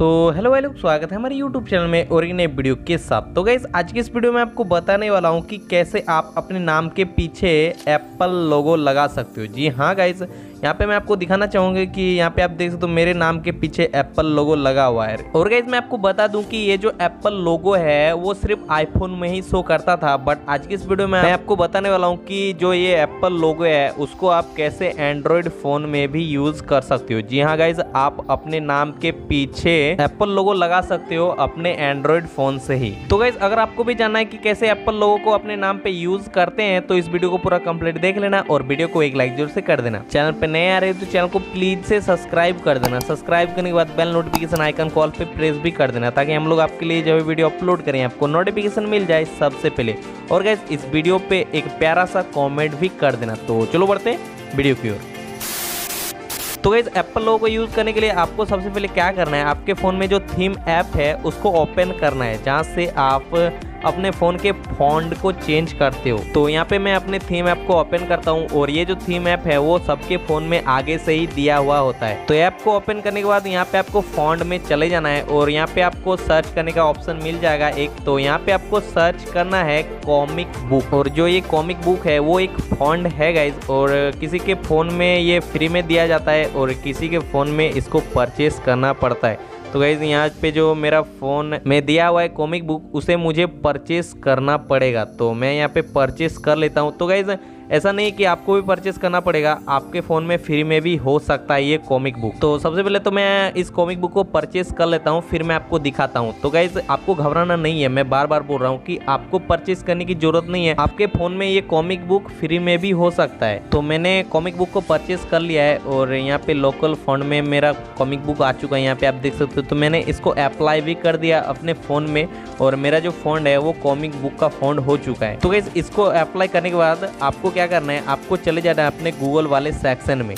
So hello भाई लोग, स्वागत है हमारे यूट्यूब चैनल में और एक नए वीडियो के साथ। तो गाइस आज की इस वीडियो में आपको बताने वाला हूं कि कैसे आप अपने नाम के पीछे एप्पल लोगो लगा सकते हो। जी हाँ गाइस, यहाँ पे मैं आपको दिखाना चाहूँगा कि यहाँ पे आप देख सकते हो मेरे नाम के पीछे एप्पल लोगो लगा हुआ है। और गाइस मैं आपको बता दूं कि ये जो एप्पल लोगो है वो सिर्फ आईफोन में ही शो करता था, बट आज की इस वीडियो में मैं आपको बताने वाला हूँ कि जो ये एप्पल लोगो है उसको आप कैसे एंड्रॉयड फ़ोन में भी यूज़ कर सकते हो। जी हाँ गाइस, आप अपने नाम के पीछे एप्पल लोगो लगा सकते हो अपने एंड्रॉयड फ़ोन से ही। तो गाइस अगर आपको भी जानना है कि कैसे एप्पल लोगो को अपने नाम पे यूज़ करते हैं तो इस वीडियो को पूरा कंप्लीट देख लेना और वीडियो को एक लाइक जरूर से कर देना। चैनल पे नए आ रहे हो तो चैनल को प्लीज से सब्सक्राइब कर देना। सब्सक्राइब करने के बाद बेल नोटिफिकेशन आइकन कॉल पे प्रेस भी कर देना ताकि हम लोग आपके लिए जब वीडियो अपलोड करें आपको नोटिफिकेशन मिल जाए सबसे पहले। और गाइस इस वीडियो पे एक प्यारा सा कमेंट भी कर देना। तो चलो बढ़ते हैं वीडियो की ओर। तो गाइस एप्पल लोगो को यूज़ करने के लिए आपको सबसे पहले क्या करना है, आपके फ़ोन में जो थीम ऐप है उसको ओपन करना है जहाँ से आप अपने फ़ोन के फॉन्ट को चेंज करते हो। तो यहाँ पे मैं अपने थीम ऐप को ओपन करता हूँ और ये जो थीम ऐप है वो सबके फ़ोन में आगे से ही दिया हुआ होता है। तो ऐप को ओपन करने के बाद यहाँ पे आपको फॉन्ट में चले जाना है और यहाँ पे आपको सर्च करने का ऑप्शन मिल जाएगा एक। तो यहाँ पे आपको सर्च करना है कॉमिक बुक, और जो ये कॉमिक बुक है वो एक फॉन्ट है गाइज, और किसी के फ़ोन में ये फ्री में दिया जाता है और किसी के फ़ोन में इसको परचेस करना पड़ता है। तो गाइज यहाँ पे जो मेरा फ़ोन में दिया हुआ है कॉमिक बुक उसे मुझे परचेस करना पड़ेगा, तो मैं यहाँ पे परचेस कर लेता हूँ। तो गाइज ऐसा नहीं कि आपको भी परचेस करना पड़ेगा, आपके फ़ोन में फ्री में भी हो सकता है ये कॉमिक बुक। तो सबसे पहले तो मैं इस कॉमिक बुक को परचेस कर लेता हूँ, फिर मैं आपको दिखाता हूँ। तो गाइज आपको घबराना नहीं है, मैं बार बार बोल रहा हूँ कि आपको परचेस करने की ज़रूरत नहीं है, आपके फ़ोन में ये कॉमिक बुक फ्री में भी हो सकता है। तो मैंने कॉमिक बुक को परचेस कर लिया है और यहाँ पे लोकल फॉन्ट में मेरा कॉमिक बुक आ चुका है, यहाँ पे आप देख सकते हो। तो मैंने इसको अप्लाई भी कर दिया अपने फ़ोन में और मेरा जो फॉन्ट है वो कॉमिक बुक का फॉन्ट हो चुका है। तो गाइज इसको अप्लाई करने के बाद आपको क्या करना है, आपको चले जाना है अपने गूगल वाले सेक्शन में।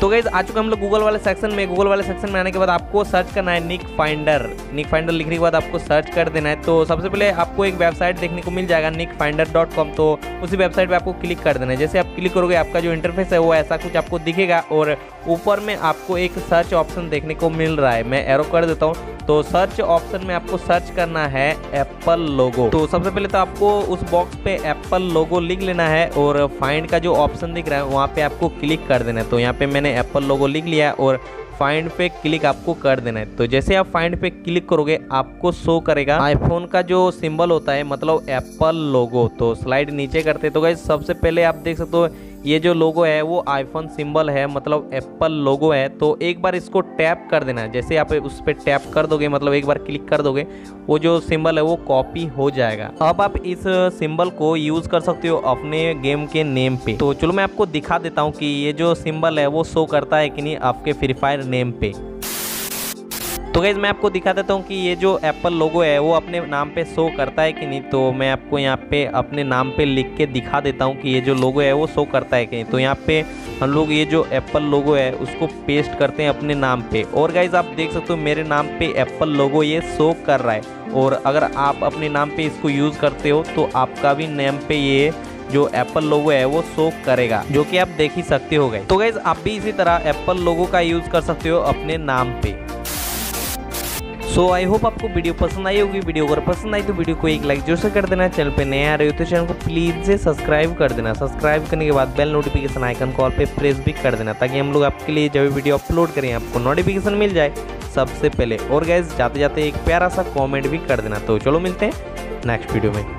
तो गाइज आ चुके हम लोग गूगल वाले सेक्शन में। गूगल वाले सेक्शन में आने के बाद आपको सर्च करना है निक फाइंडर। निक फाइंडर लिखने के बाद आपको सर्च कर देना है। तो सबसे पहले आपको एक वेबसाइट देखने को मिल जाएगा nickfinder.com, तो उसी वेबसाइट पे आपको क्लिक कर देना है। जैसे आप क्लिक करोगे आपका जो इंटरफेस है वो ऐसा कुछ आपको दिखेगा और ऊपर में आपको एक सर्च ऑप्शन देखने को मिल रहा है, मैं एरो कर देता हूँ। तो सर्च ऑप्शन में आपको सर्च करना है एप्पल लोगो। तो सबसे पहले तो आपको उस बॉक्स पे एप्पल लोगो लिख लेना है और फाइंड का जो ऑप्शन दिख रहा है वहाँ पे आपको क्लिक कर देना है। तो यहाँ पे मैंने एप्पल लोगो लिख लिया है और फाइंड पे क्लिक आपको कर देना है। तो जैसे आप फाइंड पे क्लिक करोगे आपको शो करेगा आईफोन का जो सिंबल होता है, मतलब एप्पल लोगो। तो स्लाइड नीचे करते हैं तो गाइस सबसे पहले आप देख सकते हो ये जो लोगो है वो आईफोन सिंबल है, मतलब एप्पल लोगो है। तो एक बार इसको टैप कर देना है, जैसे आप उस पर टैप कर दोगे मतलब एक बार क्लिक कर दोगे वो जो सिंबल है वो कॉपी हो जाएगा। अब आप इस सिंबल को यूज़ कर सकते हो अपने गेम के नेम पे। तो चलो मैं आपको दिखा देता हूँ कि ये जो सिंबल है वो शो करता है कि नहीं आपके फ्री फायर नेम पे। तो गाइस मैं आपको दिखा देता हूँ कि ये जो एप्पल लोगो है वो अपने नाम पे शो करता है कि नहीं। तो मैं आपको यहाँ पे अपने नाम पे लिख के दिखा देता हूँ कि ये जो लोगो है वो शो करता है कि नहीं। तो यहाँ पे हम लोग ये जो एप्पल लोगो है उसको पेस्ट करते हैं अपने नाम पे और गाइस आप देख सकते हो मेरे नाम पे एप्पल लोगो ये शो कर रहा है। और अगर आप अपने नाम पर इसको यूज़ करते हो तो आपका भी नेम पे ये जो एप्पल लोगो है वो शो करेगा, जो कि आप देख ही सकते हो गए। तो गाइस आप भी इसी तरह एप्पल लोगो का यूज़ कर सकते हो अपने नाम पर। सो आई होप आपको वीडियो पसंद आई होगी। वीडियो अगर पसंद आई तो वीडियो को एक लाइक जरूर से कर देना। चैनल पे नए आ रहे हो तो चैनल को प्लीज़ से सब्सक्राइब कर देना। सब्सक्राइब करने के बाद बेल नोटिफिकेशन आइकन कॉल पे प्रेस भी कर देना ताकि हम लोग आपके लिए जब वीडियो अपलोड करें आपको नोटिफिकेशन मिल जाए सबसे पहले। और गाइस जाते जाते एक प्यारा सा कॉमेंट भी कर देना। तो चलो मिलते हैं नेक्स्ट वीडियो में।